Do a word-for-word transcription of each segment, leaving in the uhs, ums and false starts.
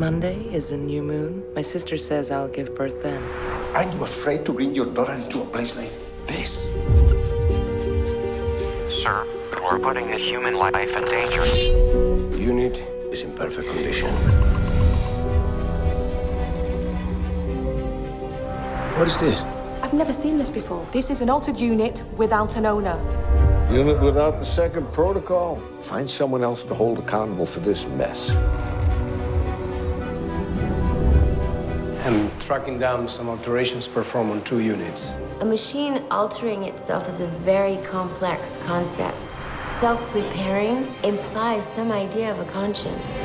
Monday is a new moon. My sister says I'll give birth then. Aren't you afraid to bring your daughter into a place like this? Sir, but we're putting a human life in danger. The unit is in perfect condition. What is this? I've never seen this before. This is an altered unit without an owner. Unit without the second protocol. Find someone else to hold accountable for this mess. I'm tracking down some alterations performed on two units. A machine altering itself is a very complex concept. Self-repairing implies some idea of a conscience.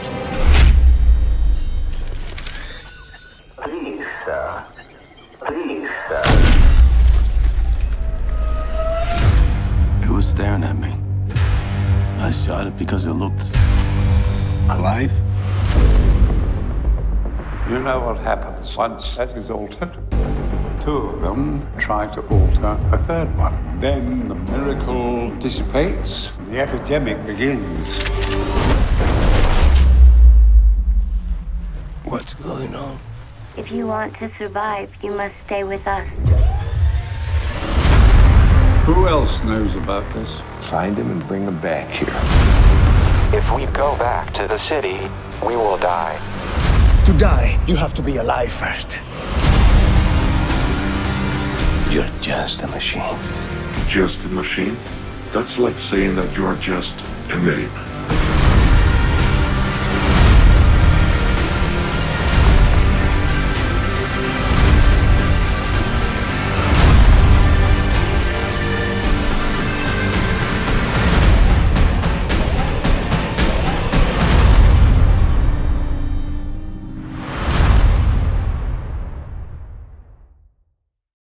Please, sir. Please, sir. It was staring at me. I shot it because it looked alive. You know what happens once that is altered? Two of them try to alter a third one. Then the miracle dissipates. The epidemic begins. What's going on? If you want to survive, you must stay with us. Who else knows about this? Find him and bring him back here. If we go back to the city, we will die. To die, you have to be alive first. You're just a machine. Just a machine? That's like saying that you're just a name.